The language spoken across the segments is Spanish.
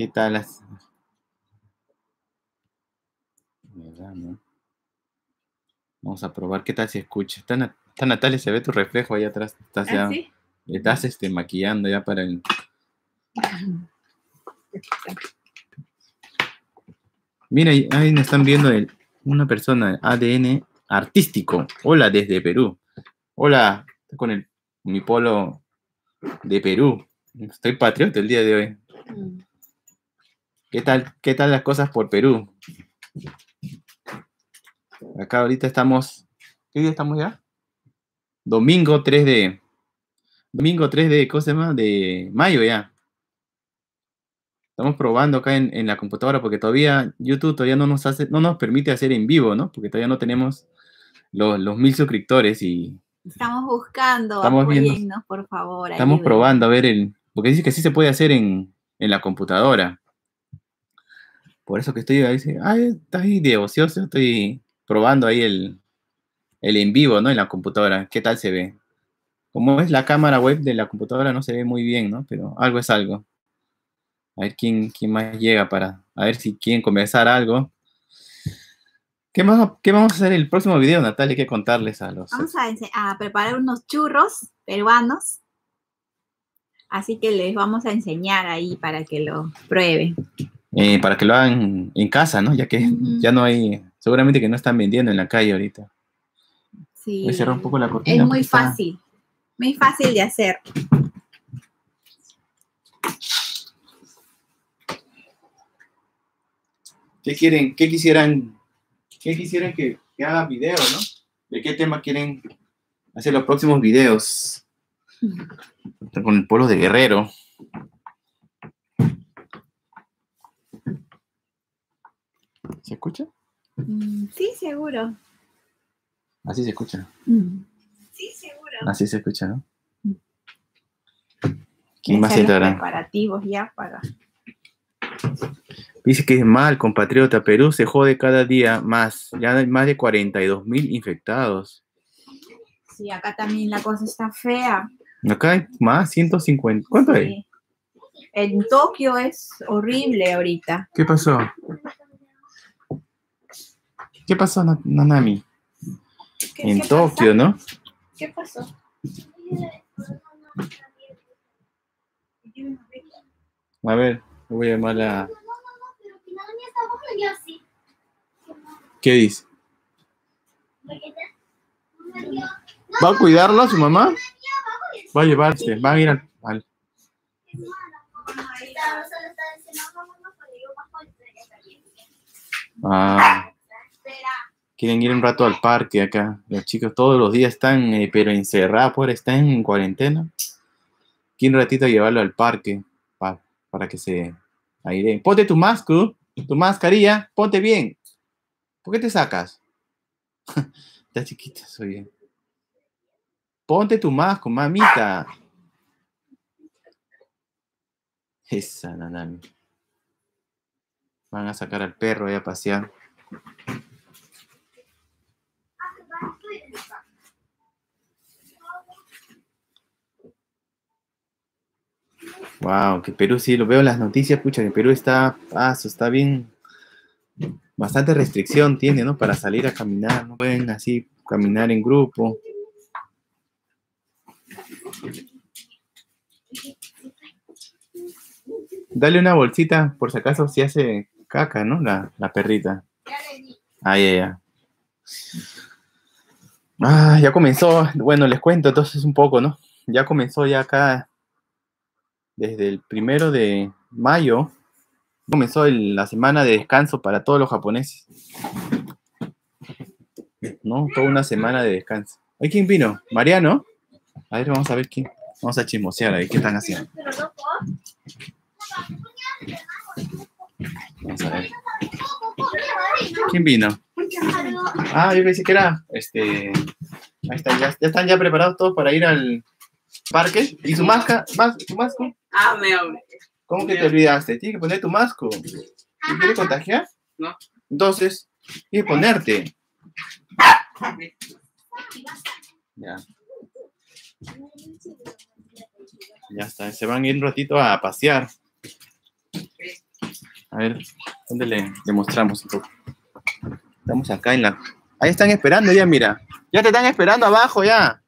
¿Qué tal? Vamos a probar qué tal se escucha. Está Natalia, se ve tu reflejo ahí atrás. Estás ya, ¿sí? Estás maquillando ya para el... Mira, ahí nos están viendo una persona, ADN artístico. Hola, desde Perú. Hola, estoy con mi polo de Perú. Estoy patriota el día de hoy. ¿Qué tal las cosas por Perú? Acá ahorita estamos... ¿Qué día estamos ya? Domingo 3 de... Domingo 3 de... ¿Cómo se llama? De mayo ya. Estamos probando acá en la computadora porque todavía... YouTube todavía no nos permite hacer en vivo, ¿no? Porque todavía no tenemos los 1000 suscriptores y... Estamos buscando. Estamos viendo, por favor. Estamos probando a ver el... Porque dice que sí se puede hacer en la computadora. Por eso que estoy ahí, estás ahí de ocioso, estoy probando ahí el en vivo, ¿no? En la computadora, ¿qué tal se ve? Como es la cámara web de la computadora, no se ve muy bien, ¿no? Pero algo es algo. A ver quién más llega para... A ver si quieren conversar algo. ¿Qué vamos a hacer en el próximo video, Natalia? Hay que contarles a los... Vamos a preparar unos churros peruanos. Así que les vamos a enseñar ahí para que lo prueben. Para que lo hagan en casa, ¿no? Ya que ya no hay... Seguramente que no están vendiendo en la calle ahorita. Sí. Voy a cerrar un poco la cortina. Es muy fácil. Muy fácil de hacer. ¿Qué quieren? ¿Qué quisieran que haga video, no? ¿De qué tema quieren hacer los próximos videos? Con el polo de guerrero. ¿Se escucha? Sí, seguro. Así se escucha. Sí, seguro. Así se escucha, ¿no? ¿Quién más entrará? Preparativos ya para... Dice que es mal, compatriota. Perú se jode cada día más. Ya hay más de 42.000 infectados. Sí, acá también la cosa está fea. Acá hay más, 150. ¿Cuánto hay? En Tokio es horrible ahorita. ¿Qué pasó? ¿Qué pasó, Nanami? En Tokio, ¿no? ¿Qué pasó? A ver, voy a llamar a... pero que Nanami está bueno y así. ¿Qué dice? ¿Va a cuidarla su mamá? Va a llevarse, va a ir al... Ah... Quieren ir un rato al parque acá. Los chicos todos los días están, pero encerrados, están en cuarentena. Quieren un ratito llevarlo al parque para que se aireen. Ponte tu mascarilla, ponte bien. ¿Por qué te sacas? Está chiquita, soy yo. Ponte tu masco, mamita. Esa, Nanami. Van a sacar al perro ahí a pasear. Wow, que Perú sí, lo veo en las noticias, pucha, que Perú está bien, bastante restricción tiene, ¿no? Para salir a caminar, no pueden así caminar en grupo. Dale una bolsita, por si acaso si hace caca, ¿no? La perrita. Ahí, ya. Ah, ya comenzó, bueno, les cuento entonces un poco, ¿no? Ya comenzó ya acá... Desde el 1 de mayo comenzó la semana de descanso para todos los japoneses. ¿No? Toda una semana de descanso. ¿Ay, quién vino? ¿Mariano? A ver, vamos a ver quién. Vamos a chismosear ahí. ¿Qué están haciendo? Vamos a ver. ¿Quién vino? Ah, yo pensé que era... Ahí está, ya están ya preparados todos para ir al parque. ¿Y su máscara? ¿Tu masco? Ah, me hombre. ¿Cómo que te olvidaste? Tienes que poner tu masco. ¿Te quieres contagiar? No. Entonces, tienes que ponerte. Ya. Ya está, se van a ir un ratito a pasear. A ver, ¿dónde le mostramos un poco? Estamos acá en la... Ahí están esperando ya, mira. Ya te están esperando abajo, ya.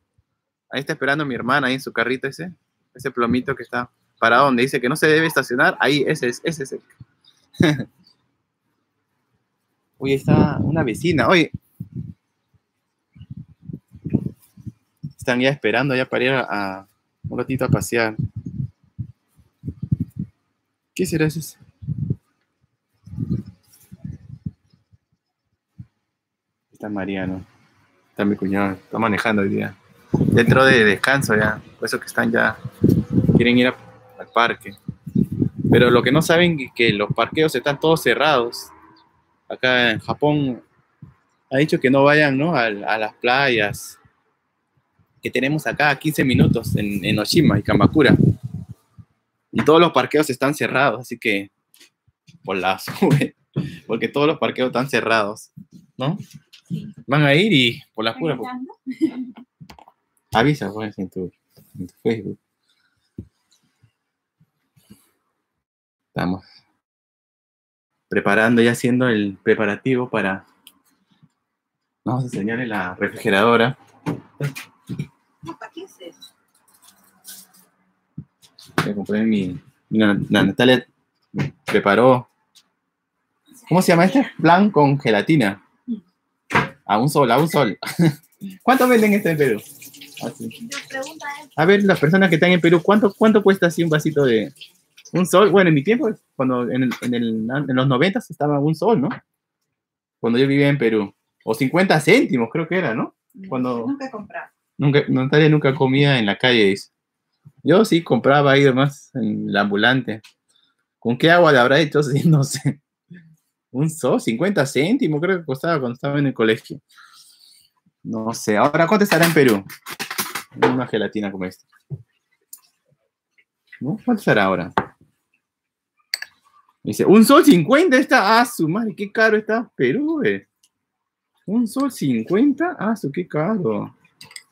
Ahí está esperando mi hermana, ahí en su carrito ese. Ese plomito que está parado donde dice que no se debe estacionar. Ahí, ese es el... Oye, está una vecina, oye. Están ya esperando ya para ir a un ratito a pasear. ¿Qué será eso? Está Mariano. Está mi cuñado. Está manejando hoy día. Dentro de descanso ya. Por eso que están ya... Quieren ir al parque. Pero lo que no saben es que los parqueos están todos cerrados. Acá en Japón ha dicho que no vayan, ¿no? A las playas que tenemos acá a 15 minutos en Oshima y Kamakura. Y todos los parqueos están cerrados, así que por la sube, porque todos los parqueos están cerrados, ¿no? Sí. Van a ir y por la pura... Avisa, pues, en tu Facebook. Estamos preparando y haciendo el preparativo para... Vamos a enseñarle la refrigeradora. No, ¿para qué es eso? Me compré Natalia preparó... ¿Cómo se llama este? Flan con gelatina. A un sol. ¿Cuánto venden este en Perú? Así. A ver, las personas que están en Perú, ¿cuánto cuesta así un vasito de... Un sol, bueno, en mi tiempo, cuando en los 90 estaba un sol, ¿no? Cuando yo vivía en Perú. O 50 céntimos, creo que era, ¿no? Cuando nunca compraba. Natalia nunca comía en la calle, dice. Yo sí compraba ahí nomás, en el ambulante. ¿Con qué agua le habrá hecho? Sí, no sé. Un sol, 50 céntimos, creo que costaba cuando estaba en el colegio. No sé. Ahora, ¿cuánto estará en Perú? Una gelatina como esta. ¿No? ¿Cuánto estará ahora? Dice, $1.50 está, ah, su madre, qué caro está Perú, güey. $1.50, ah, su, qué caro.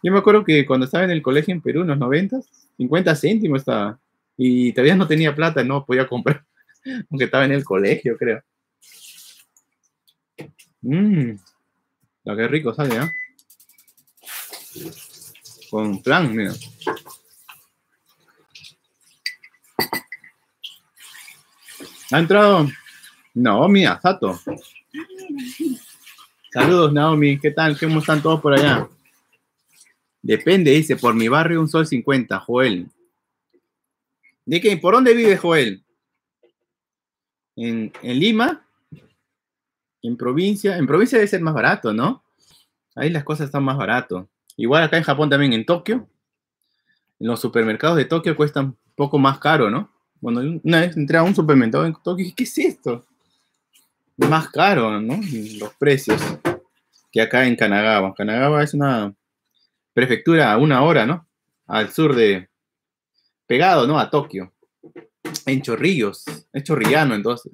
Yo me acuerdo que cuando estaba en el colegio en Perú, en los 90, 50 céntimos estaba. Y todavía no tenía plata, no podía comprar. Aunque estaba en el colegio, creo. Lo que rico sale, ¿no? Con flan, mira. Ha entrado Naomi Asato. Saludos, Naomi. ¿Qué tal? ¿Cómo están todos por allá? Depende, dice. Por mi barrio, $1.50, Joel. ¿De qué? ¿Por dónde vive Joel? ¿En Lima? ¿En provincia? En provincia debe ser más barato, ¿no? Ahí las cosas están más barato. Igual acá en Japón también, en Tokio. En los supermercados de Tokio cuestan un poco más caro, ¿no? Bueno, una vez entré a un supermercado en Tokio y dije, ¿qué es esto? Más caro, ¿no? Los precios que acá en Kanagawa. Kanagawa es una prefectura a una hora, ¿no? Al sur de... Pegado, ¿no? A Tokio. En Chorrillos. Es chorrillano, entonces.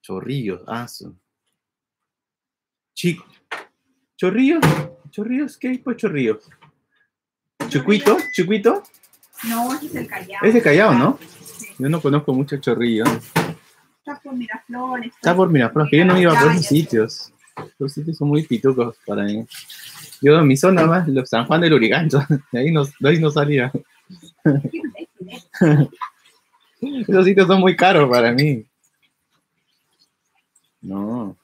Chorrillos. Ah, su... Chico. ¿Chorrillos? ¿Chorrillos? ¿Qué hay por Chorrillos? ¿Chucuito? ¿Chucuito? No, ese es el Callao. Es el Callao, ¿no? Sí. Yo no conozco mucho Chorrillo. Está por Miraflores. Que yo no iba por esos sitios. Los sitios son muy pitucos para mí. Yo en mi zona más, los San Juan de Lurigancho. De ahí no salía. Esos sitios son muy caros para mí. No.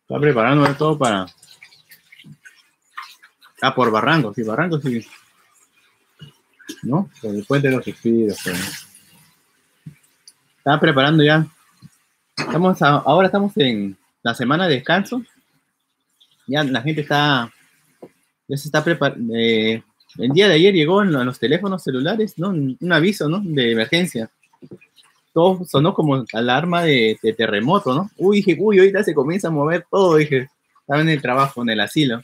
Está preparándome todo para... Ah, por Barrancos, sí, Barrancos, sí. ¿No? Por el puente de los Suspiros. Pero... Estaba preparando ya. Ahora estamos en la semana de descanso. Ya la gente está... Ya se está preparando. El día de ayer llegó en los teléfonos celulares, ¿no? Un aviso, ¿no? De emergencia. Todo sonó como alarma de terremoto, ¿no? Uy, dije, uy, ahorita se comienza a mover todo, dije. Estaba en el trabajo, en el asilo.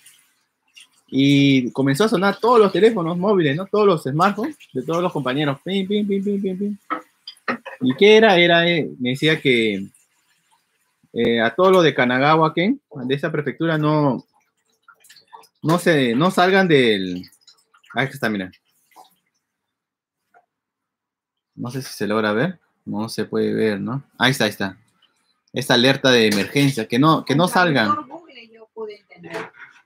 Y comenzó a sonar todos los teléfonos móviles, ¿no? Todos los smartphones de todos los compañeros. Pim, pim, pim, pim, pim, pim. ¿Y qué era? Me decía que a todos los de Kanagawa Ken, de esa prefectura, no salgan del... Ahí está, mira. No sé si se logra ver. No se puede ver, ¿no? Ahí está, ahí está. Esta alerta de emergencia. Que no salgan.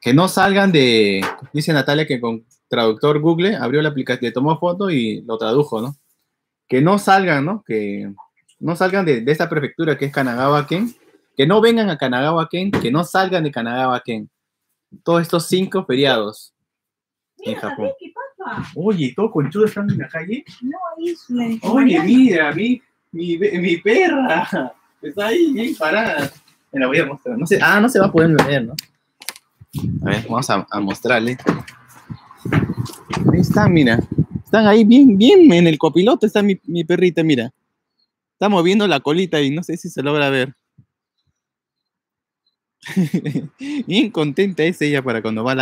Que no salgan de... Dice Natalia que con traductor Google abrió la aplicación, le tomó foto y lo tradujo, ¿no? Que no salgan, ¿no? Que no salgan de esta prefectura que es Kanagawa Ken. Que no vengan a Kanagawa Ken. Que no salgan de Kanagawa Ken. Todos estos 5 feriados. Mira, en Japón. ¿Qué pasa? Oye, ¿todo conchudo están en la calle? No, ahí es la... Oye, mira, mi perra. Está ahí, bien parada. Me la voy a mostrar. No sé, no se va a poder ver, ¿no? A ver, vamos a mostrarle. Ahí están, mira. Están ahí bien en el copiloto. Está mi perrita, mira. Está moviendo la colita y no sé si se logra ver. Bien contenta es ella para cuando va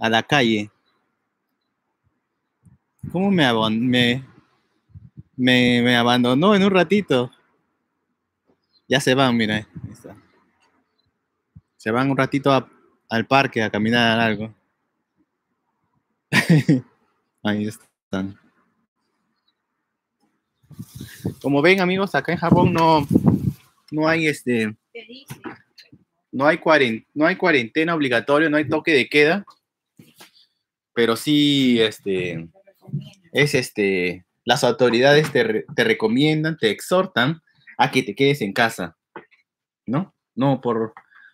a la calle. ¿Cómo me abandonó en un ratito? Ya se van, mira. Ahí está. Se van un ratito al parque a caminar algo. Ahí están. Como ven, amigos, acá en Japón no hay no hay cuarentena obligatoria, no hay toque de queda, pero sí las autoridades te recomiendan, te exhortan a que te quedes en casa, ¿no? No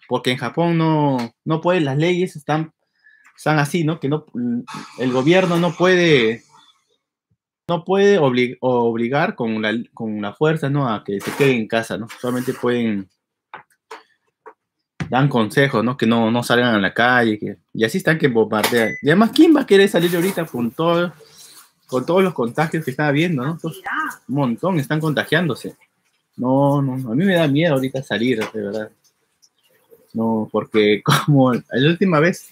porque en Japón no pueden, las leyes están así, ¿no? Que no, el gobierno no puede obligar con la fuerza, ¿no? A que se queden en casa, ¿no? Solamente dan consejos, ¿no? Que no salgan a la calle, y así están que bombardean. Y además, ¿quién va a querer salir ahorita con todos los contagios que está habiendo, ¿no? Un montón están contagiándose. No, a mí me da miedo ahorita salir, de verdad. No, porque como la última vez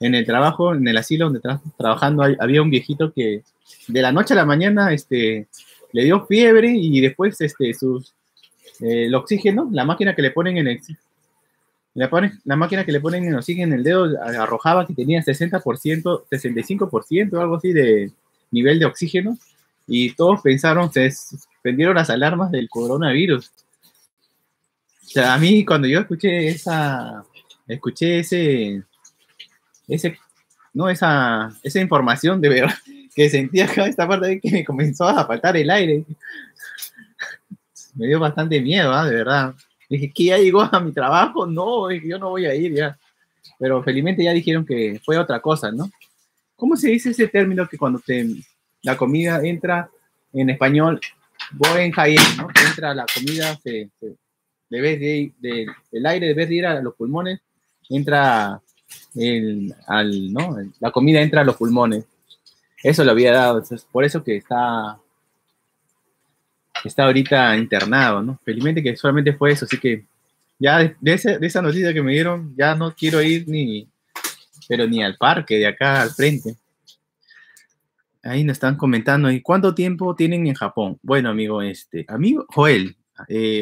en el trabajo, en el asilo donde trabajando, había un viejito que de la noche a la mañana le dio fiebre y después el oxígeno, la máquina que le ponen en el oxígeno en el dedo arrojaba que tenía 60%, 65% o algo así de nivel de oxígeno, y todos pensaron, se suspendieron las alarmas del coronavirus. O sea, a mí cuando yo escuché esa información, de verdad que sentía acá esta parte de que me comenzó a faltar el aire. Me dio bastante miedo, de verdad. Dije, ¿que ya llegó a mi trabajo? No, yo no voy a ir ya. Pero felizmente ya dijeron que fue otra cosa, ¿no? ¿Cómo se dice ese término que cuando la comida entra en español, boenjaien, ¿no? Que entra la comida, el aire debe de ir a los pulmones, entra... la comida entra a los pulmones. Eso lo había dado, es por eso que está ahorita internado, ¿no? Felizmente que solamente fue eso, así que ya de esa noticia que me dieron, ya no quiero ir ni al parque de acá al frente. Ahí nos están comentando, ¿y cuánto tiempo tienen en Japón? Bueno, amigo Joel,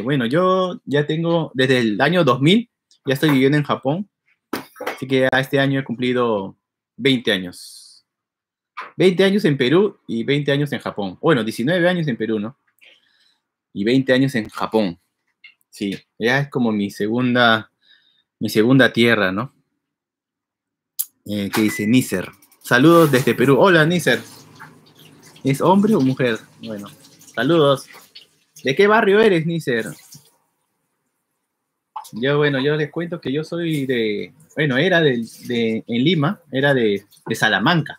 bueno, yo ya tengo, desde el año 2000, ya estoy viviendo en Japón. Así que ya este año he cumplido 20 años. 20 años en Perú y 20 años en Japón. Bueno, 19 años en Perú, ¿no? Y 20 años en Japón. Sí, ya es como mi segunda tierra, ¿no? ¿Qué dice? Neiser. Saludos desde Perú. Hola, Neiser. ¿Es hombre o mujer? Bueno, saludos. ¿De qué barrio eres, Neiser? Yo les cuento que yo soy de... Bueno, era en Lima, era de Salamanca.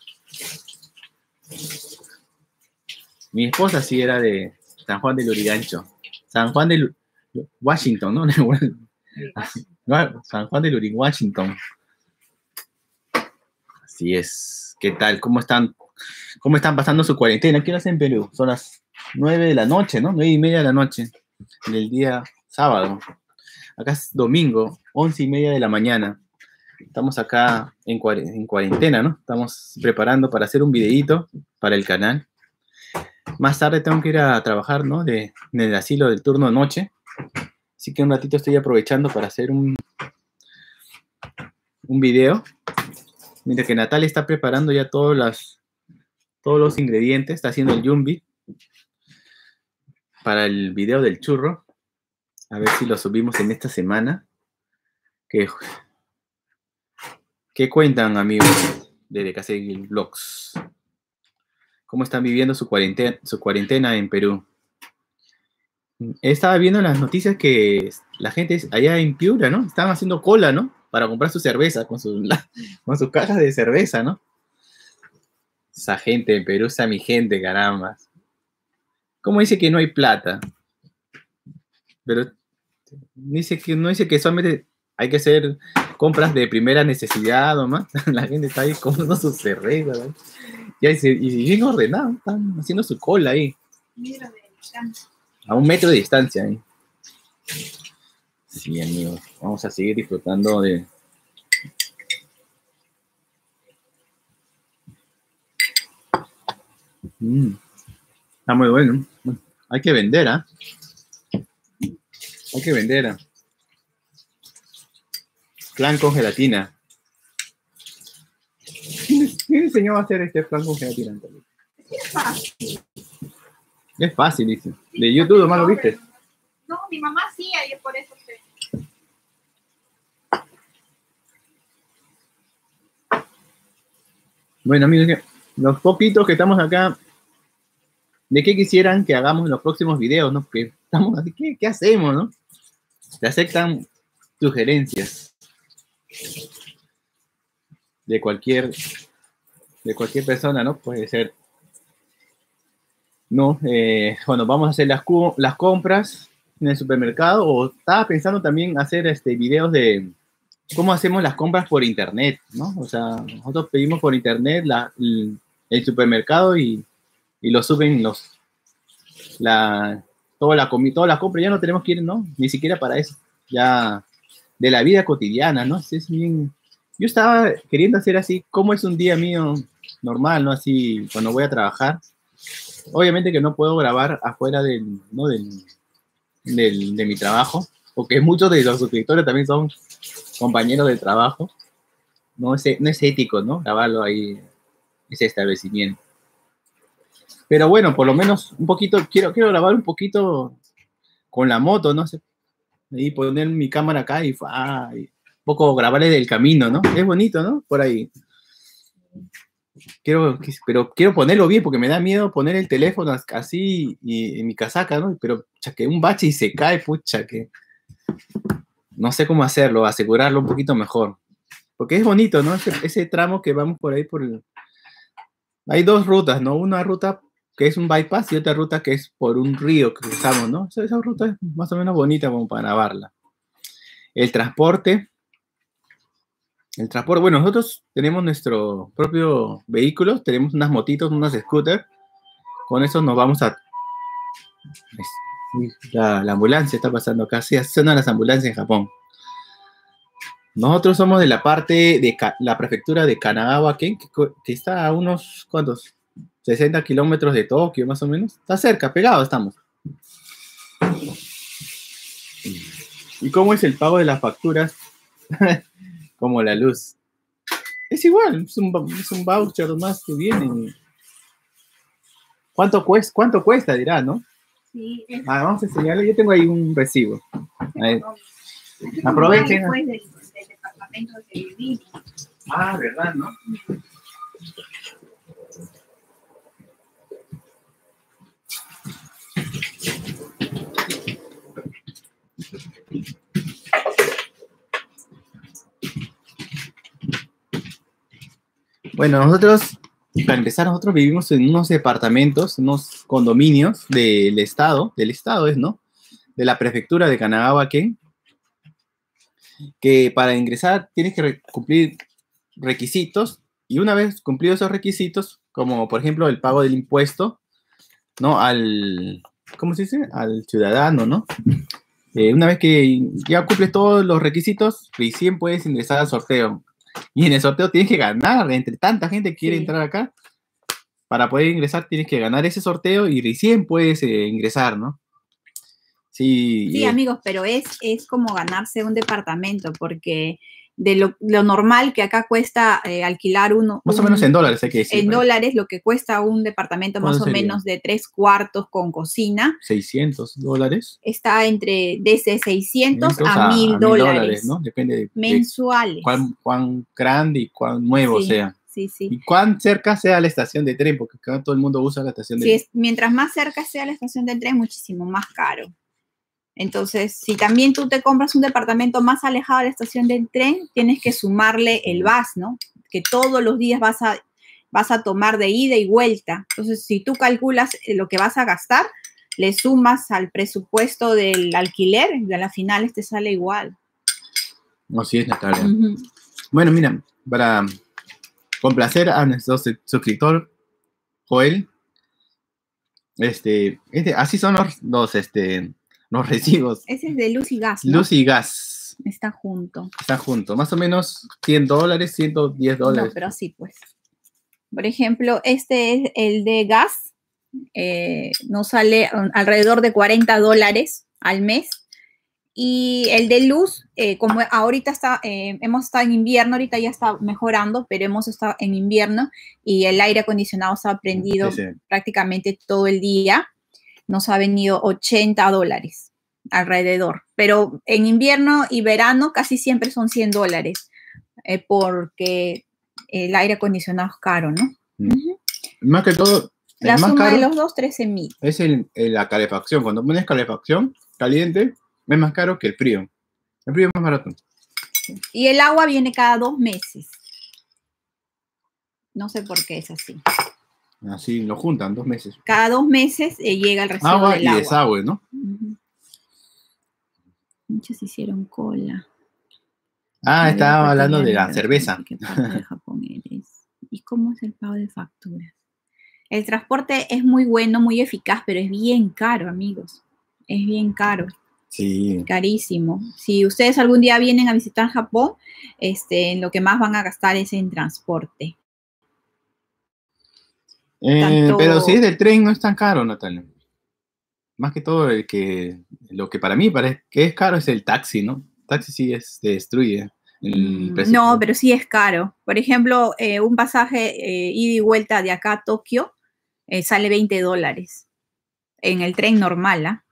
Mi esposa sí era de San Juan de Lurigancho. San Juan de Washington, ¿no? San Juan de Lurigancho, Washington. Así es. ¿Qué tal? ¿Cómo están pasando su cuarentena? ¿Qué horas en Perú? Son las 9 de la noche, ¿no? 9:30 de la noche del día sábado. Acá es domingo, 11:30 de la mañana. Estamos acá en cuarentena, ¿no? Estamos preparando para hacer un videíto para el canal. Más tarde tengo que ir a trabajar, ¿no? En el asilo del turno de noche. Así que un ratito estoy aprovechando para hacer un video. Mientras que Natalia está preparando ya todas las todos los ingredientes. Está haciendo el yumbi para el video del churro. A ver si lo subimos en esta semana. ¿Qué cuentan, amigos de Dekasegi Vlogs? ¿Cómo están viviendo su cuarentena en Perú? Estaba viendo las noticias que la gente allá en Piura, ¿no? Estaban haciendo cola, ¿no? Para comprar su cerveza, con sus cajas de cerveza, ¿no? Esa gente en Perú, esa mi gente, caramba. ¿Cómo dice que no hay plata? Pero no dice que solamente hay que hacer compras de primera necesidad o más. La gente está ahí comprando sus cervezas, ¿no? Y bien ordenado, están haciendo su cola ahí. A 1 metro de distancia ahí. Sí, amigos. Vamos a seguir disfrutando de... Está muy bueno. Hay que vender, ¿ah? Hay que vender, ¿ah? Flan con gelatina. ¿Quién enseñó a hacer este flan con gelatina? Es fácil. Es fácil, dice. De YouTube nomás lo viste. No, mi mamá sí, ahí es por eso que... Bueno, amigos, los poquitos que estamos acá, ¿de qué quisieran que hagamos en los próximos videos, no? Porque estamos así, ¿qué hacemos, no? Te aceptan sugerencias de cualquier persona, ¿no? Puede ser. No, bueno, vamos a hacer las compras en el supermercado, o estaba pensando también hacer videos de cómo hacemos las compras por internet, ¿no? O sea, nosotros pedimos por internet el supermercado y lo suben toda la compra. Ya no tenemos que ir, ¿no? Ni siquiera para eso, ya de la vida cotidiana, ¿no? Es bien... Yo estaba queriendo hacer así, cómo es un día mío normal, ¿no? Así, cuando voy a trabajar. Obviamente que no puedo grabar afuera de mi trabajo, porque muchos de los suscriptores también son compañeros de trabajo. No es ético, ¿no? Grabarlo ahí, ese establecimiento. Pero bueno, por lo menos un poquito, quiero grabar un poquito con la moto, ¿no? Y poner mi cámara acá y un poco grabarle del camino, ¿no? Es bonito, ¿no? Por ahí. Pero quiero ponerlo bien, porque me da miedo poner el teléfono así y en mi casaca, ¿no? Pero que un bache y se cae, pucha, que... No sé cómo hacerlo, asegurarlo un poquito mejor. Porque es bonito, ¿no? Ese tramo que vamos por ahí por el... Hay dos rutas, ¿no? Una ruta que es un bypass y otra ruta que es por un río que cruzamos, ¿no? Esa ruta es más o menos bonita como para grabarla. El transporte, bueno, nosotros tenemos nuestro propio vehículo, tenemos unas motitos, unas scooters, con eso nos vamos a... La ambulancia está pasando acá, sí, suenan las ambulancias en Japón. Nosotros somos de la parte de la prefectura de Kanagawa Ken, que está a unos, ¿cuántos? 60 kilómetros de Tokio, más o menos. Está cerca, pegado estamos. ¿Y cómo es el pago de las facturas? Como la luz. Es igual, es un voucher más que viene. ¿Cuánto cuesta? Dirá, ¿no? Sí. Vamos a enseñarle. Yo tengo ahí un recibo. A ver. Aprovechen. Del departamento de Vini. Ah, ¿verdad, no? Bueno, nosotros, para empezar, nosotros vivimos en unos departamentos, unos condominios del Estado es, ¿no? De la prefectura de Kanagawa Ken, que para ingresar tienes que cumplir requisitos, y una vez cumplidos esos requisitos, como por ejemplo el pago del impuesto, ¿no? ¿Cómo se dice? Al ciudadano, ¿no? Una vez que ya cumples todos los requisitos, recién puedes ingresar al sorteo. Y en el sorteo tienes que ganar, entre tanta gente que quiere entrar acá, para poder ingresar tienes que ganar ese sorteo y recién puedes ingresar, ¿no? Sí, amigos, pero es como ganarse un departamento, porque de lo normal que acá cuesta alquilar uno. Más o menos en dólares, hay que decir. En dólares, lo que cuesta un departamento más o menos de 3 cuartos con cocina. $600. Está entre desde 600 a $1,000, ¿no? Depende de mensuales. De cuán grande y cuán nuevo sea. Sí, sí. Y cuán cerca sea la estación de tren, porque acá todo el mundo usa la estación de tren. Sí, mientras más cerca sea la estación de tren, muchísimo más caro. Entonces, si también tú te compras un departamento más alejado de la estación del tren, tienes que sumarle el bus, ¿no? Que todos los días vas a tomar de ida y vuelta. Entonces, si tú calculas lo que vas a gastar, le sumas al presupuesto del alquiler y a las finales te sale igual. Así es, Natalia. Uh-huh. Bueno, mira, para complacer a nuestro suscriptor, Joel, así son los recibos. Ese es de luz y gas, ¿no? Luz y gas. Está junto. Está junto. Más o menos $100, $110. No, pero así pues. Por ejemplo, este es el de gas. Nos sale alrededor de $40 al mes. Y el de luz, como ahorita hemos estado en invierno, ahorita ya está mejorando, pero hemos estado en invierno y el aire acondicionado está prendido prácticamente todo el día. Nos ha venido $80 alrededor. Pero en invierno y verano casi siempre son $100 porque el aire acondicionado es caro, ¿no? Mm. Uh-huh. Más que todo, la suma de los dos, $13,000. Es la calefacción. Cuando pones calefacción caliente, es más caro que el frío. El frío es más barato. Y el agua viene cada 2 meses. No sé por qué es así. Así lo juntan, 2 meses. Cada 2 meses llega el recibo del agua. Y desagüe, ¿no? Uh-huh. Muchos hicieron cola. Ah, estaba hablando de la cerveza. ¿Qué parte de Japón eres? ¿Y cómo es el pago de facturas? El transporte es muy bueno, muy eficaz, pero es bien caro, amigos. Es bien caro. Sí. Carísimo. Si ustedes algún día vienen a visitar Japón, lo que más van a gastar es en transporte. Pero si es del tren no es tan caro, Natalia. Más que todo lo que para mí parece que es caro es el taxi, ¿no? El taxi sí se destruye. No, pero sí es caro. Por ejemplo, un pasaje ida y vuelta de acá a Tokio sale $20. En el tren normal, ¿ah?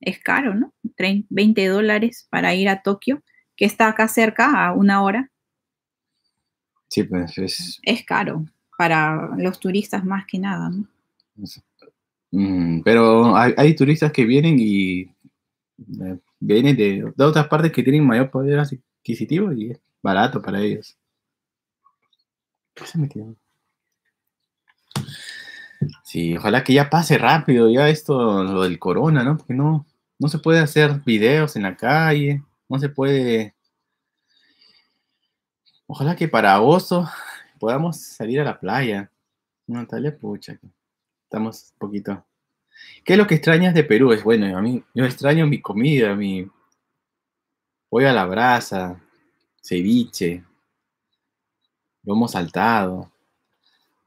Es caro, ¿no? Tren, $20 para ir a Tokio, que está acá cerca a 1 hora. Sí, pues es caro. Para los turistas más que nada, ¿no? Pero hay turistas que vienen y vienen de otras partes que tienen mayor poder adquisitivo y es barato para ellos. ¿Qué se metió? Sí, ojalá que ya pase rápido ya esto, lo del corona, ¿no? Porque no se puede hacer videos en la calle, no se puede. Ojalá que para agosto podamos salir a la playa. Natalia, pucha, estamos un poquito. ¿Qué es lo que extrañas de Perú? Es bueno, a mí, yo extraño mi comida, mi pollo a la brasa, ceviche, lomo saltado.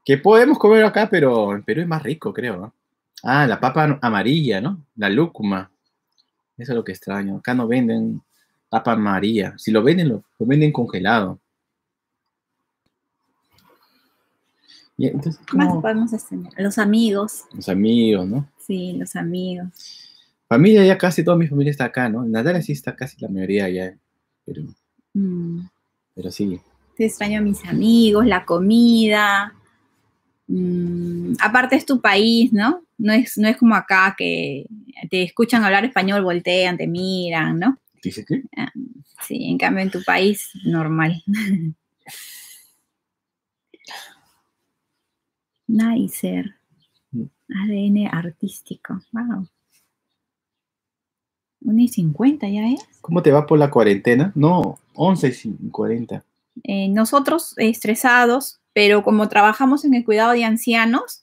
Que podemos comer acá, pero en Perú es más rico, creo, ¿no? Ah, la papa amarilla, ¿no? La lúcuma. Eso es lo que extraño. Acá no venden papa amarilla. Si lo venden, lo venden congelado. Entonces, ¿más podemos extender? Los amigos. Los amigos, ¿no? Sí, los amigos. Familia, ya casi toda mi familia está acá, ¿no? Natalia sí está casi la mayoría ya, pero, pero sí. Te extraño a mis amigos, la comida. Aparte es tu país, ¿no? No es como acá que te escuchan hablar español, voltean, te miran, ¿no? ¿Dices qué? Sí, en cambio en tu país, normal. Neiser, ADN artístico, wow. 1:50 ya es. ¿Cómo te va por la cuarentena? No, 11:40. Nosotros estresados, pero como trabajamos en el cuidado de ancianos,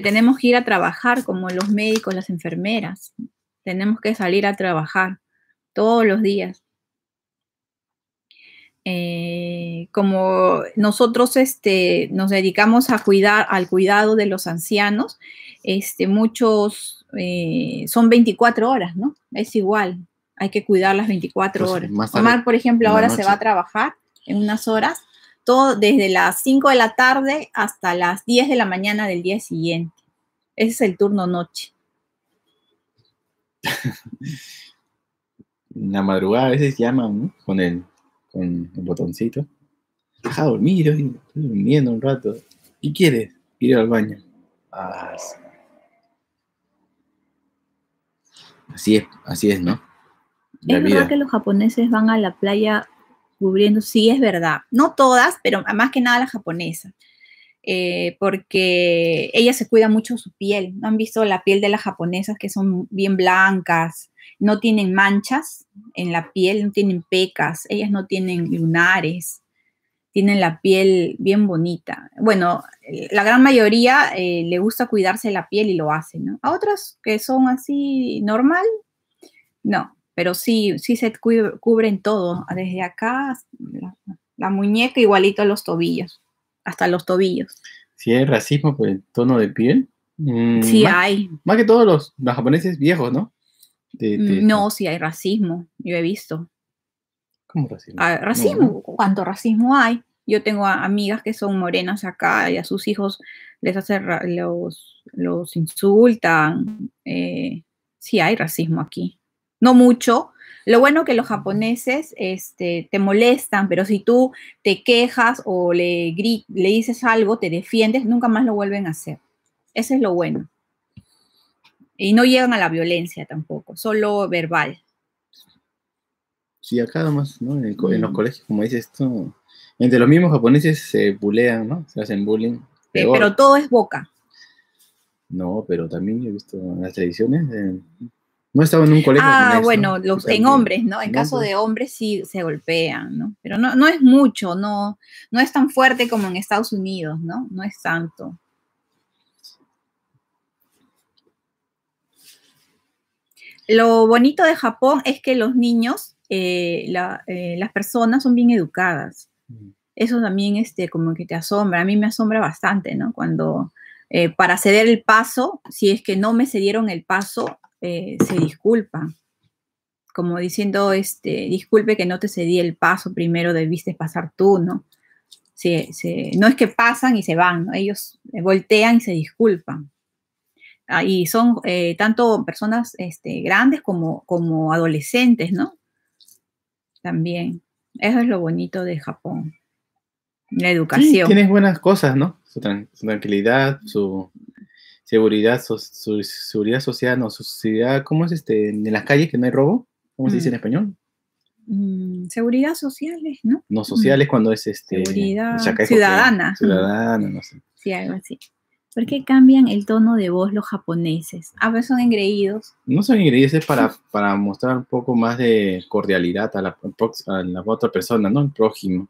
tenemos que ir a trabajar como los médicos, las enfermeras. Tenemos que salir a trabajar todos los días. Como nosotros nos dedicamos a al cuidado de los ancianos, muchos son 24 horas, ¿no? Es igual, hay que cuidar las 24 horas. Pues Omar, por ejemplo, ahora se va a trabajar en unas horas, todo desde las 5 de la tarde hasta las 10 de la mañana del día siguiente. Ese es el turno noche. La madrugada a veces llaman, ¿no? Con el botoncito. Deja dormir, estoy durmiendo un rato. ¿Y quieres? Ir al baño. Ah, sí. Así es, ¿no? Es verdad que los japoneses van a la playa cubriendo, sí, es verdad. No todas, pero más que nada las japonesas. Porque ellas se cuidan mucho su piel. ¿No han visto la piel de las japonesas que son bien blancas? No tienen manchas en la piel, no tienen pecas, ellas no tienen lunares. Tienen la piel bien bonita. Bueno, la gran mayoría le gusta cuidarse la piel y lo hacen, ¿no? A otras que son así normal, no. Pero sí, sí se cubren todo. Desde acá, la muñeca igualito a los tobillos. Hasta los tobillos. Si hay racismo por el tono de piel. Sí hay. Más que todos los japoneses viejos, ¿no? No, sí hay racismo. Yo he visto. ¿Cómo racismo? Ah, racismo, ¿cuánto racismo hay? Yo tengo amigas que son morenas acá y a sus hijos les hacen los insultan. Sí hay racismo aquí. No mucho. Lo bueno que los japoneses te molestan, pero si tú te quejas o le dices algo, te defiendes, nunca más lo vuelven a hacer. Ese es lo bueno. Y no llegan a la violencia tampoco, solo verbal. Sí, acá nomás, ¿no? En los colegios, como dices tú, entre los mismos japoneses se bulean, ¿no? Se hacen bullying. Peor. Pero todo es boca. No, pero también yo he visto en las tradiciones. No estaba en un colegio. Japonés, bueno, ¿no? En hombres, ¿no? En caso de hombres sí se golpean, ¿no? Pero no es mucho, no es tan fuerte como en Estados Unidos, ¿no? No es tanto. Lo bonito de Japón es que los niños... las personas son bien educadas. Eso también como que te asombra. A mí me asombra bastante, ¿no? Cuando para ceder el paso, si es que no me cedieron el paso, se disculpan. Como diciendo, disculpe que no te cedí el paso, primero debiste pasar tú, ¿no? No es que pasan y se van, ¿no? Ellos voltean y se disculpan. Y son tanto personas grandes como adolescentes, ¿no? También. Eso es lo bonito de Japón. La educación. Sí, tienes buenas cosas, ¿no? Su tranquilidad, su seguridad, su seguridad social, no, su seguridad, ¿cómo es en las calles que no hay robo? ¿Cómo se dice en español? Seguridad sociales, ¿no? No, sociales cuando es seguridad ciudadana. Ciudadana, no sé. Sí, algo así. ¿Por qué cambian el tono de voz los japoneses? A veces son engreídos. No son engreídos, es para mostrar un poco más de cordialidad a la otra persona, ¿no? El prójimo.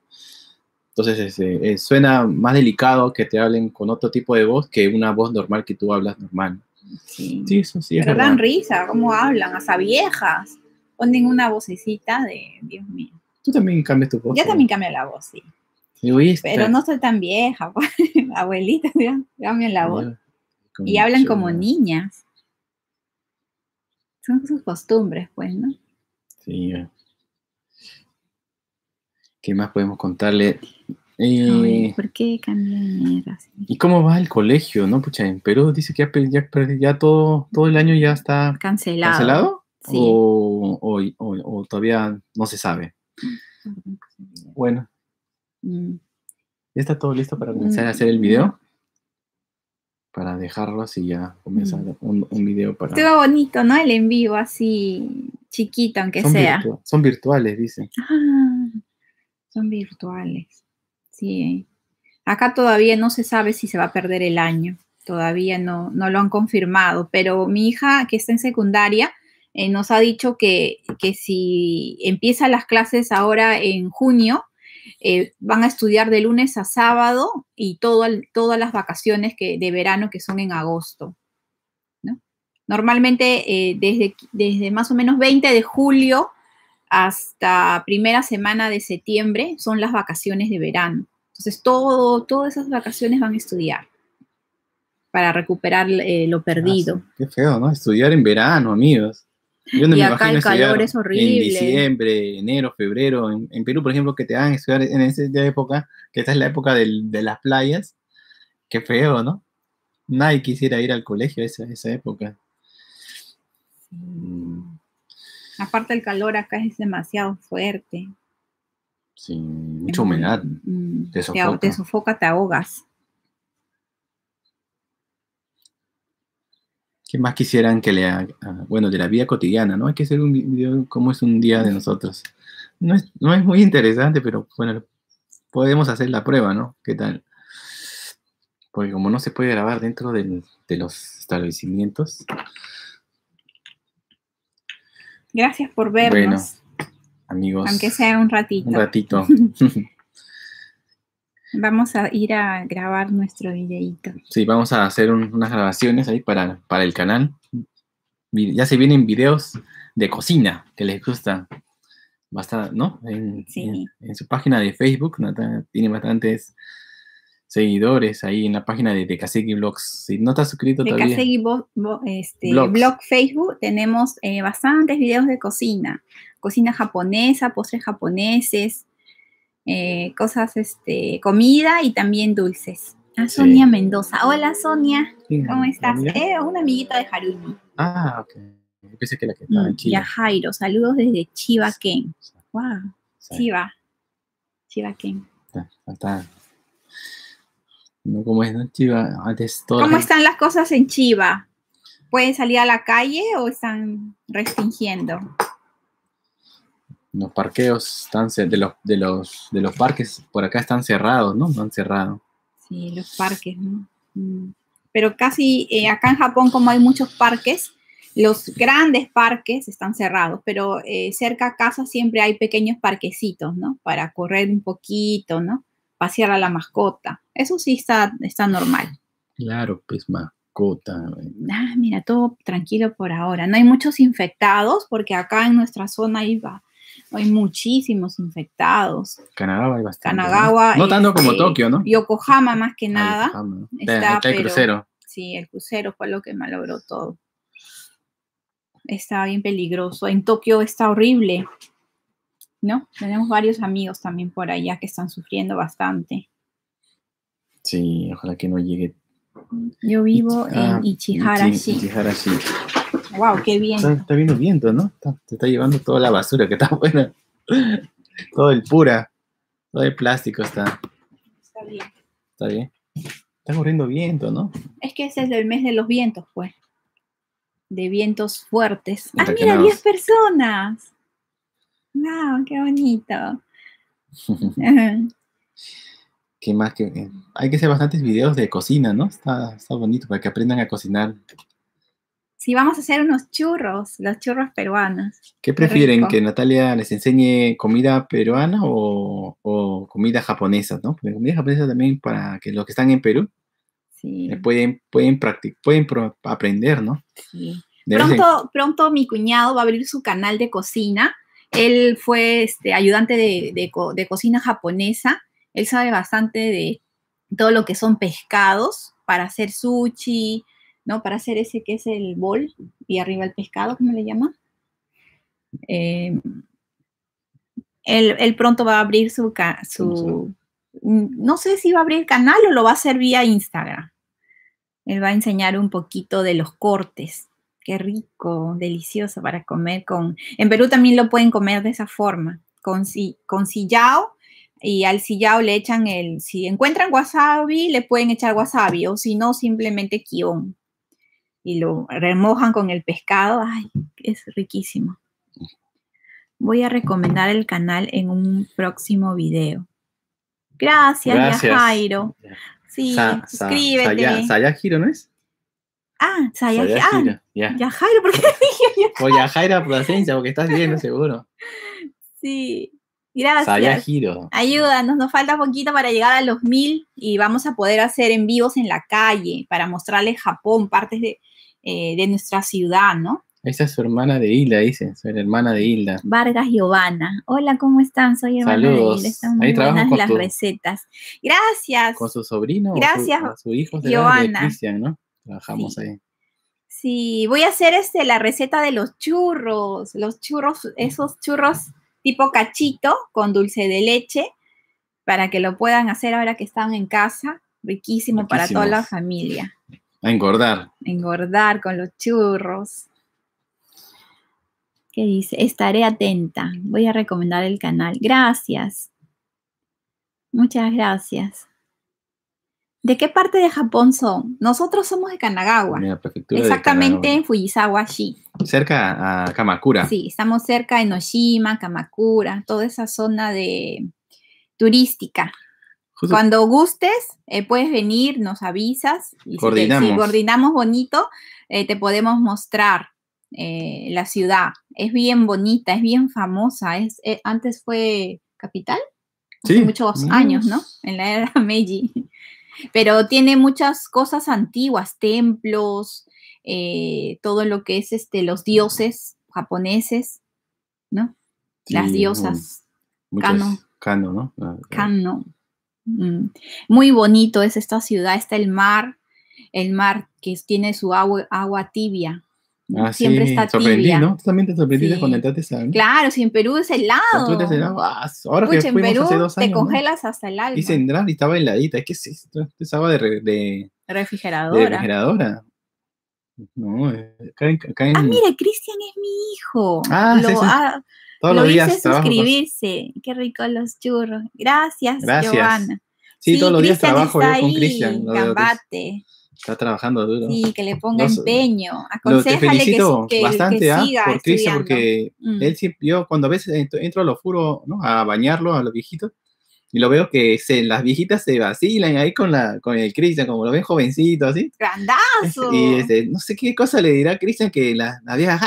Entonces, suena más delicado que te hablen con otro tipo de voz que una voz normal que tú hablas normal. Sí, eso sí es verdad. Pero dan risa, ¿cómo hablan? Hasta viejas. Ponen una vocecita de, Dios mío. Tú también cambias tu voz. Yo también cambio la voz, sí. Pero no soy tan vieja, abuelita, cambian la voz. Y hablan como niñas. Son sus costumbres, pues, ¿no? Sí. ¿Qué más podemos contarle? Ay, ¿por qué cambian así? ¿Y cómo va el colegio, no? Pucha, en Perú dice que ya todo el año ya está cancelado. ¿Cancelado? Sí. O todavía no se sabe. Bueno. ¿Ya está todo listo para comenzar a hacer el video? Para dejarlo así ya comenzar un video para... Estuvo bonito, ¿no? El en vivo así chiquito, aunque sea. Son virtuales, dicen. Ah, son virtuales. Sí. Acá todavía no se sabe si se va a perder el año. Todavía no lo han confirmado. Pero mi hija, que está en secundaria, nos ha dicho que si empieza las clases ahora en junio, van a estudiar de lunes a sábado y todas las vacaciones de verano que son en agosto, ¿no? Normalmente desde más o menos 20 de julio hasta primera semana de septiembre son las vacaciones de verano. Entonces, todas esas vacaciones van a estudiar para recuperar lo perdido. Qué feo, ¿no? Estudiar en verano, amigos. Yo no y me acá el calor es horrible. En diciembre, enero, febrero, en Perú, por ejemplo, que te hagan estudiar en esa época, que esta es la época de las playas, qué feo, ¿no? Nadie quisiera ir al colegio esa época. Sí. Aparte el calor acá es demasiado fuerte. Sí, mucha humedad. Te sofoca. Te sofoca, te ahogas. ¿Qué más quisieran que le haga? Bueno, de la vida cotidiana, ¿no? Hay que hacer un video cómo es un día de nosotros. No es muy interesante, pero bueno, podemos hacer la prueba, ¿no? ¿Qué tal? Porque como no se puede grabar dentro de los establecimientos. Gracias por vernos. Bueno, amigos. Aunque sea un ratito. Un ratito. Vamos a ir a grabar nuestro videíto. Sí, vamos a hacer unas grabaciones ahí para el canal. Ya se vienen videos de cocina que les gusta. Bastante, ¿no? En su página de Facebook, Natalia tiene bastantes seguidores ahí en la página de Dekasegi Vlogs. Si no estás suscrito todavía. Dekasegi Blog Facebook, tenemos bastantes videos de cocina. Cocina japonesa, postres japoneses. Cosas, comida y también dulces. Sonia Mendoza. Hola, Sonia. ¿Cómo estás? Una amiguita de Harumi. Ah, ok. Pensé que la que estaba en Chile. Yajairo, saludos desde Chiba Ken. Wow. Chiba Ken. Está. No, ¿cómo es, no? Chiba. Antes todo. ¿Cómo están las cosas en Chiba? ¿Pueden salir a la calle o están restringiendo? Los parqueos están de los parques por acá están cerrados, ¿no? No han cerrado. Sí, los parques, ¿no? Pero casi acá en Japón, como hay muchos parques, los grandes parques están cerrados, pero cerca a casa siempre hay pequeños parquecitos, ¿no? Para correr un poquito, ¿no? Pasear a la mascota. Eso sí está normal. Claro, pues mascota. Ah, mira, todo tranquilo por ahora. No hay muchos infectados porque acá en nuestra zona iba. Hay muchísimos infectados. Kanagawa hay bastante. Kanagawa, no tanto como Tokio, ¿no? Yokohama más que nada. Yokohama. Está el crucero. Sí, el crucero fue lo que malogró todo. Está bien peligroso. En Tokio está horrible, ¿no? Tenemos varios amigos también por allá que están sufriendo bastante. Sí, ojalá que no llegue. Yo vivo en Ichihara, sí. Ichihara, sí. Wow, qué bien. Está bien viento, ¿no? Te está llevando toda la basura que está buena. Todo el pura. Todo el plástico está. Está bien. Está bien. Está corriendo viento, ¿no? Es que ese es el mes de los vientos, pues. De vientos fuertes. ¡Ah, mira, 10 personas! ¡Wow, qué bonito! ¿Qué más que? Hay que hacer bastantes videos de cocina, ¿no? Está bonito para que aprendan a cocinar. Sí, vamos a hacer unos churros, los churros peruanos. ¿Qué prefieren? ¿Que Natalia les enseñe comida peruana o comida japonesa, no? Porque comida japonesa también para que los que están en Perú sí. pueden aprender, ¿no? Sí. Pronto mi cuñado va a abrir su canal de cocina. Él fue ayudante de cocina japonesa. Él sabe bastante de todo lo que son pescados para hacer sushi, ¿no? Para hacer ese que es el bol y arriba el pescado, ¿cómo le llama? Él pronto va a abrir su no sé si va a abrir canal o lo va a hacer vía Instagram. Él va a enseñar un poquito de los cortes. Qué rico, delicioso para comer con... En Perú también lo pueden comer de esa forma, con sillao. Y al sillao le echan si encuentran wasabi, le pueden echar wasabi, o si no, simplemente kion. Y lo remojan con el pescado. Ay, es riquísimo. Voy a recomendar el canal en un próximo video. Gracias. Yajairo. Sí, suscríbete. Sayahiro, ¿no es? Ah, Sayahiro. Yajairo, ¿por qué dije Yajairo? O Yajairo por la porque estás viendo seguro. Sí. Gracias. Sayahiro. Ayúdanos, nos falta poquito para llegar a los 1000 y vamos a poder hacer en vivos en la calle para mostrarles Japón, partes de nuestra ciudad, ¿no? Esa es su hermana de Hilda, dice, soy la hermana de Hilda. Vargas Giovanna. Hola, ¿cómo están? Soy hermana de Hilda. Están muy buenas las recetas. Gracias. Con su sobrino. Gracias. O su hijo de Cristian, ¿no? Trabajamos ahí. Sí, voy a hacer la receta de los churros, esos churros tipo cachito con dulce de leche, para que lo puedan hacer ahora que están en casa. Riquísimo. Riquísimos. Para toda la familia. A engordar. Engordar con los churros. ¿Qué dice? Estaré atenta. Voy a recomendar el canal. Gracias. Muchas gracias. ¿De qué parte de Japón son? Nosotros somos de Kanagawa. Mira, prefectura exactamente de Kanagawa. En Fujisawa, sí. Cerca a Kamakura. Sí, estamos cerca de Noshima, Kamakura, toda esa zona de turística. Justo. Cuando gustes, puedes venir, nos avisas. Y coordinamos. Si coordinamos bonito, te podemos mostrar la ciudad. Es bien bonita, es bien famosa. Antes fue capital, hace sí, muchos años, ¿no? En la era Meiji. Pero tiene muchas cosas antiguas, templos, todo lo que es los dioses japoneses, ¿no? Sí, las diosas. Kano, ¿no? Kano. Muy bonito es esta ciudad. Está el mar que tiene su agua tibia. Ah, siempre sí, está tibia. ¿No? Tú también te sorprendiste cuando entraste a... Claro, si en Perú es helado. Es helado. Ahora pucha, que fuimos en Perú, hace 2 años, te congelas, ¿no? Hasta el alma. Hice entrar y estaba heladita. ¿Qué es esto? Estaba de refrigeradora. De refrigeradora. No, acá en... Ah, mira, Cristian es mi hijo. Ah, lo, sí, sí. Todos los días hice suscribirse. Con... Qué rico los churros. Gracias. Giovanna. Sí, todos los días trabajo yo con Cristian. Gambate. Está trabajando duro. Sí, que le ponga empeño. Aconséjale que bastante, que siga por Cristian, porque él siempre, yo cuando a veces entro a los furos, ¿no? A bañarlos, a los viejitos, y lo veo que las viejitas se vacilan ahí con el Cristian, como lo ven jovencito, así. ¡Grandazo! Y no sé qué cosa le dirá Cristian que la vieja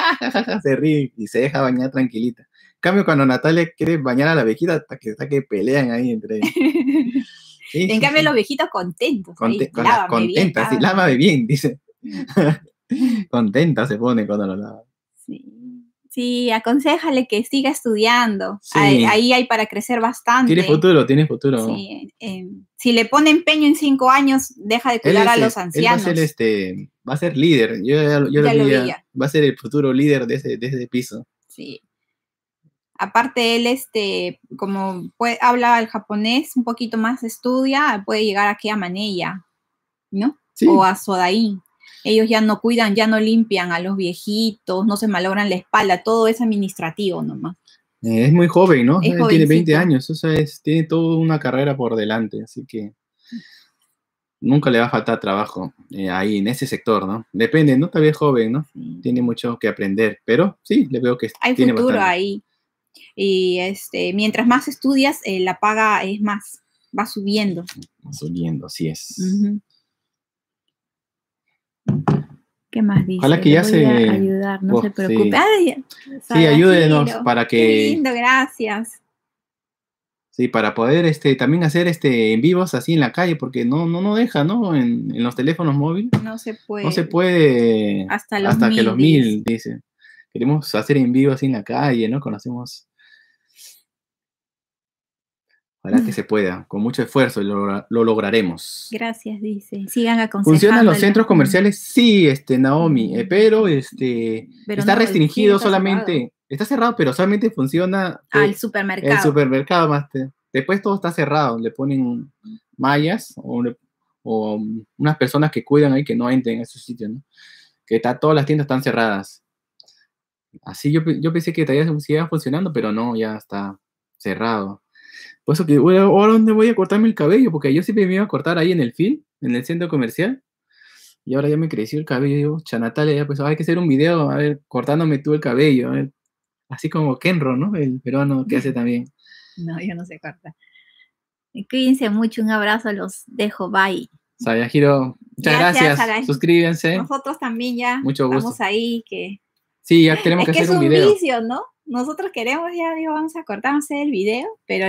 se ríe y se deja bañar tranquilita. En cambio, cuando Natalia quiere bañar a la viejita, hasta que pelean ahí entre ellos. Sí, en cambio, sí. Los viejitos contentos. Contenta, sí, lávame bien, dice. Contenta se pone cuando lo lava. Sí, aconséjale que siga estudiando. Sí. Ahí hay para crecer bastante. Tiene futuro. Sí, si le pone empeño en 5 años, deja de cuidar a los ancianos. Él va a ser líder. Yo ya lo vi. Va a ser el futuro líder de ese piso. Sí. Aparte, él, como habla el japonés, un poquito más estudia, puede llegar aquí a Manella, ¿no? Sí. O a Sodaín. Ellos ya no cuidan, ya no limpian a los viejitos, no se malogran la espalda, todo es administrativo nomás. Es muy joven, ¿no? Él tiene 20 años, o sea, tiene toda una carrera por delante, así que nunca le va a faltar trabajo ahí en ese sector, ¿no? Depende, ¿no? Todavía es joven, ¿no? Tiene mucho que aprender, pero sí, le veo que tiene futuro bastante. Ahí. Y mientras más estudias, la paga es más, va subiendo. Así es. ¿Qué más dice? Ojalá que ya se... ayudar, no se preocupe. Sí, ayúdenos para que... Qué lindo, gracias. Sí, para poder también hacer en vivos así en la calle, porque no deja, ¿no? En los teléfonos móviles. No se puede hasta que los 1000, dice. Queremos hacer en vivo así en la calle, ¿no? Conocemos. Ojalá que se pueda. Con mucho esfuerzo lo lograremos. Gracias, dice. Sigan aconsejando. ¿Funcionan los centros comerciales? Sí, Naomi. Pero está restringido solamente. Está cerrado, pero solamente funciona. El supermercado. El supermercado más. Después todo está cerrado. Le ponen mallas o unas personas que cuidan ahí que no entren a esos sitios, ¿no? Que todas las tiendas están cerradas. Así yo pensé que todavía seguía funcionando, pero no, ya está cerrado. Por eso que, ¿ahora dónde voy a cortarme el cabello? Porque yo siempre me iba a cortar ahí en el en el centro comercial. Y ahora ya me creció el cabello. Y digo, cha Natalia, ya pues hay que hacer un video, a ver, cortándome tú el cabello. A ver. Así como Kenro, ¿no? El peruano que hace también. No, yo no sé corta. Cuídense mucho, un abrazo, los dejo, bye. Sayahiro, muchas gracias. Suscríbanse. Nosotros también ya. Mucho gusto. Estamos ahí que... Sí, ya tenemos que hacer un video. Es que es un vicio, ¿no? Nosotros queremos, ya digo, vamos a cortar, vamos a hacer el video, pero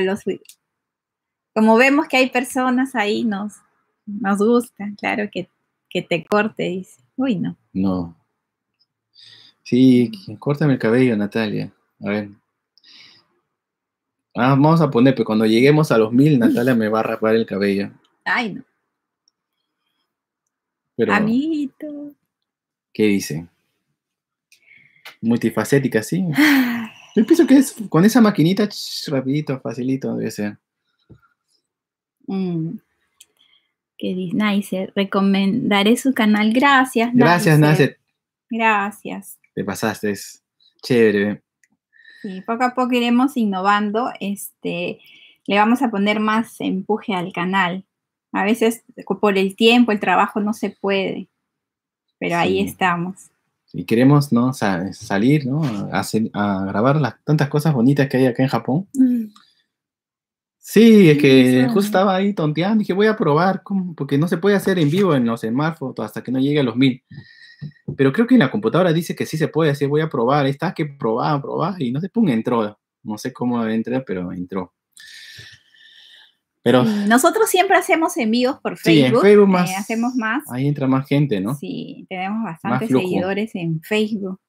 como vemos que hay personas ahí, nos gusta, claro, que te corte, dice. Uy, no. No. Sí, córtame el cabello, Natalia. A ver. Vamos a poner, pero cuando lleguemos a los 1000, Natalia me va a rapar el cabello. Ay, no. Pero... Amiguito. ¿Qué dice? Multifacética, sí. Yo pienso que es con esa maquinita, rapidito, facilito, debe ser. ¿Qué dice? Neiser, recomendaré su canal. Gracias, Neiser. Gracias, Neiser. Gracias. Te pasaste, es chévere. Sí, poco a poco iremos innovando. Le vamos a poner más empuje al canal. A veces por el tiempo, el trabajo no se puede. Pero sí, ahí estamos. Y queremos, ¿no? Salir, ¿no? A grabar las tantas cosas bonitas que hay acá en Japón. Sí, es que justo estaba ahí tonteando. Dije, voy a probar, ¿cómo? Porque no se puede hacer en vivo en los smartphones hasta que no llegue a los 1000. Pero creo que en la computadora dice que sí se puede. Así voy a probar. Está que probaba. Y no sé, pum, entró. No sé cómo entró, pero entró. Pero, nosotros siempre hacemos envíos por Facebook. Sí, en Facebook más, hacemos más. Ahí entra más gente, ¿no? Sí, tenemos bastantes seguidores en Facebook.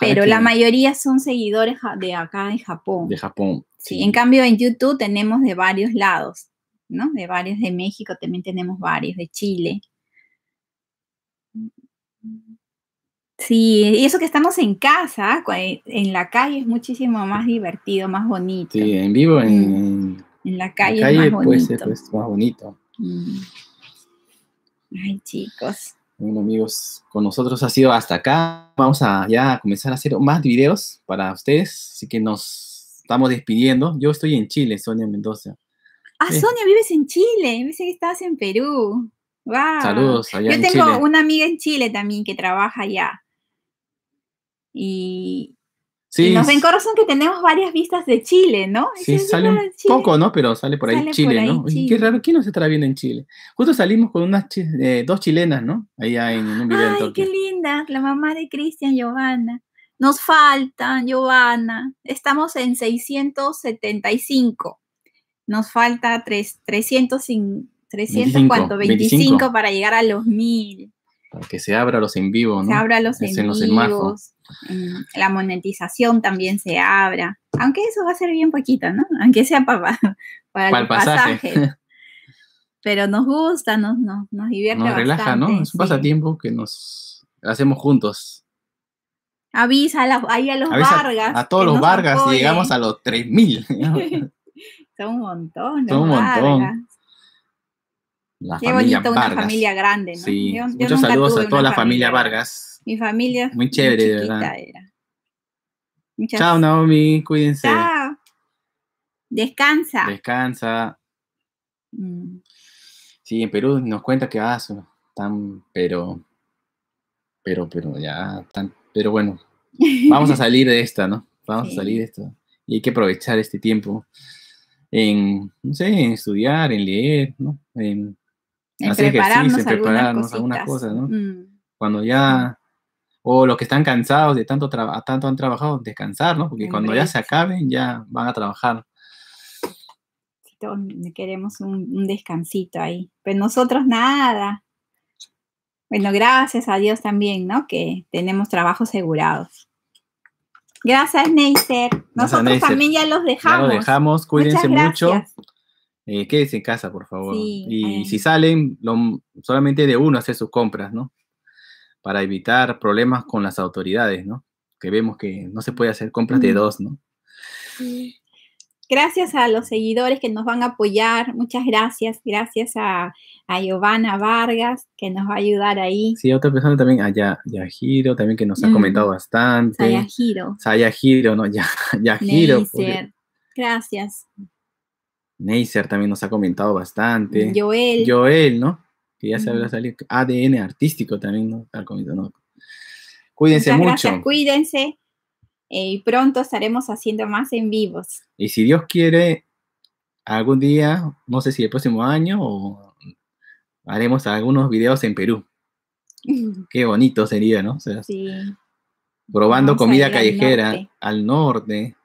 Pero la mayoría son seguidores de acá en Japón. De Japón. Sí, sí, en cambio en YouTube tenemos de varios lados, ¿no? De varios de México, también tenemos varios de Chile. Sí, y eso que estamos en casa, en la calle es muchísimo más divertido, más bonito. Sí, en vivo, en la calle, es más bonito. Ser, pues, más bonito. Ay, chicos. Bueno, amigos, con nosotros ha sido hasta acá. Vamos a ya comenzar a hacer más videos para ustedes. Así que nos estamos despidiendo. Yo estoy en Chile, Sonia Mendoza. Ah, Sonia, vives en Chile. Pensé que estabas en Perú. Wow. Saludos allá en Chile. Yo tengo una amiga en Chile también que trabaja allá. Y nos ven Corazón que tenemos varias vistas de Chile, ¿no? Sí, sale un poco, ¿no? Pero sale por ahí Chile, ¿no? Qué raro, ¿quién nos estará viendo en Chile? Justo salimos con unas dos chilenas, ¿no? Allá en un video. Ay, qué linda, la mamá de Cristian, Giovanna. Nos faltan, Giovanna. Estamos en 675. Nos falta 325 para llegar a los 1000. Para que se abra los en vivo, ¿no? Se abra los en vivos. La monetización también se abra. Aunque eso va a ser bien poquito, ¿no? Aunque sea para el pasaje. Pero nos gusta, nos divierte bastante. Nos relaja, ¿no? Es un pasatiempo que nos hacemos juntos. Avisa ahí a los Vargas. A todos los Vargas llegamos a los 3000. Son un montón. Son un montón. Qué bonito, una familia grande, ¿no? Sí. Muchos saludos a toda la familia Vargas. Mi familia. Muy chévere, de verdad. Chao, Naomi. Cuídense. Chao. Descansa. Descansa. Sí, en Perú nos cuenta que están, pero ya están. Pero bueno, vamos a salir de esta, ¿no? Vamos a salir de esto. Y hay que aprovechar este tiempo en, no sé, en estudiar, en leer, ¿no? En hacer ejercicio, en prepararnos algunas cosas, ¿no? Cuando ya... O los que están cansados de tanto han trabajado, descansar, ¿no? Porque cuando ya se acaben, ya van a trabajar. Queremos un descansito ahí. Pero nosotros nada. Bueno, gracias a Dios también, ¿no? Que tenemos trabajo asegurados. Gracias, Neiser. Nosotros también ya los dejamos. Ya los dejamos. Cuídense mucho. Quédense en casa, por favor. Sí, y si salen, solamente de uno hacer sus compras, ¿no? Para evitar problemas con las autoridades, ¿no? Que vemos que no se puede hacer compras de dos, ¿no? Sí. Gracias a los seguidores que nos van a apoyar. Muchas gracias. Gracias a Giovanna Vargas, que nos va a ayudar ahí. Sí, otra persona también, a Sayahiro, también que nos ha comentado bastante. Sayahiro. Sayahiro, ¿no? Sayahiro. Neiser. Gracias. Neiser también nos ha comentado bastante. Joel. Joel, ¿no? Que ya se habrá salido. ADN artístico también, ¿no? Al comienzo, ¿no? Cuídense mucho. Gracias, cuídense. Y pronto estaremos haciendo más en vivos. Y si Dios quiere, algún día, no sé si el próximo año, o haremos algunos videos en Perú. Qué bonito sería, ¿no? O sea, sí. Probando comida callejera al norte.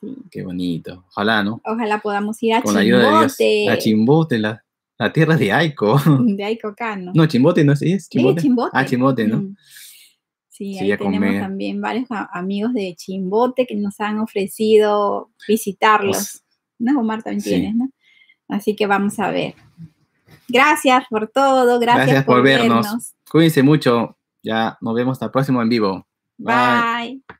Sí. Qué bonito. Ojalá, ¿no? Ojalá podamos ir a Chimbote. Con la ayuda de Dios. A Chimbote, la tierra de Aiko. De Aiko Cano. No, Chimbote no es Chimbote. Chimbote. Ah, Chimbote, ¿no? Sí, ahí tenemos también varios amigos de Chimbote que nos han ofrecido visitarlos. ¿No? Omar también tienes, ¿no? Así que vamos a ver. Gracias por todo. Gracias por vernos. Cuídense mucho. Ya nos vemos hasta el próximo en vivo. Bye. Bye.